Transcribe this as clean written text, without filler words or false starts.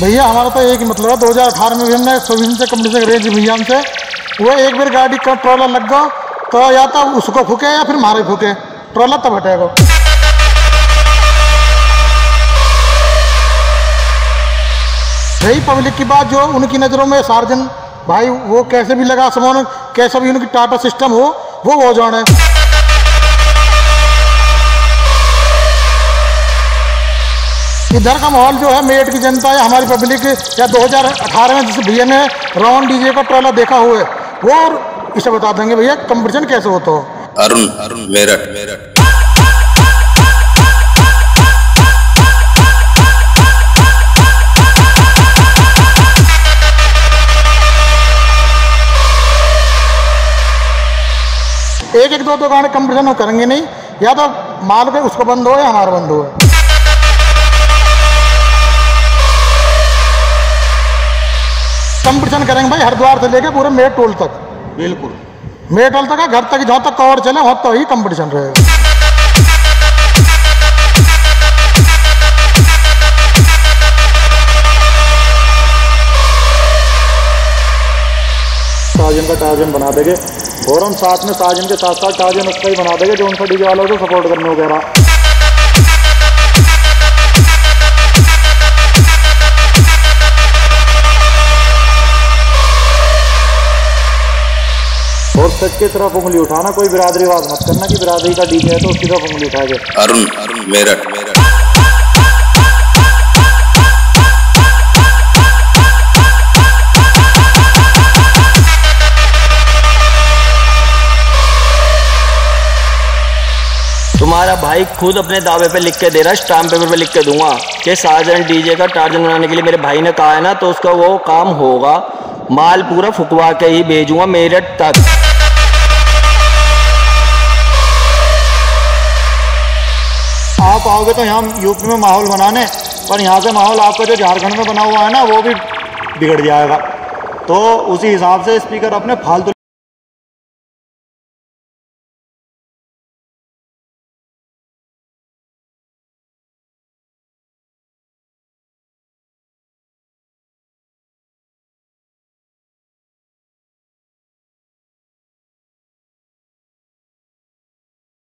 भैया हमारा तो एक ही मतलब है, 2018 में भी हमने सोविजन से कंपनी से रेंज भैया हमसे वो एक बार गाड़ी का ट्रॉलर लग गया तो या तो उसको फूके या फिर मारे फूके, ट्रॉलर तब हटेगा। यही पब्लिक की बात जो उनकी नज़रों में सार्जन भाई वो कैसे भी लगा सामान, कैसा भी उनकी टाटा सिस्टम हो वो वोजान है। इधर का माहौल जो है मेरठ की जनता या हमारी पब्लिक या 2018 में जिस भैया ने रॉन डीजे का ट्रॉला देखा हुआ है वो इसे बता देंगे भैया कंपटीशन कैसे होता हो। अरुण मेरठ। एक एक दो गाने कंपटीशन करेंगे नहीं, या तो माल के उसको बंद हो या हमारा बंद हो। कंपटीशन करेंगे भाई हरिद्वार से लेके पूरे मेरठ टोल तक, बिल्कुल मेरठ टोल तक घर तक जहाँ तक कवर चले वहाँ तक ही कंपटीशन रहेगा। साजन का टार्जन बना देंगे और हम साथ में साजन के साथ साथ टार्जन उसका ही बना देंगे जो उनका डीजे वालों को सपोर्ट करने वगैरह। और सच के तरफ उंगली उठाना, कोई बिरादरी बात मत करना कि बिरादरी का डीजे है तो उसकी तरफ उंगली उठाएंगे। अरुण मेरठ। तुम्हारा भाई खुद अपने दावे पे लिख के दे रहा है, स्टाम्प पेपर पे लिख के दूंगा कि साजन डीजे का टार्जन बनाने के लिए मेरे भाई ने कहा है ना, तो उसका वो काम होगा। माल पूरा फुकवा के ही भेजूंगा मेरठ तक। आप आओगे तो यहाँ यूपी में माहौल बनाने, पर यहाँ से माहौल आपका जो झारखंड में बना हुआ है ना वो भी बिगड़ जाएगा। तो उसी हिसाब से स्पीकर अपने फालतू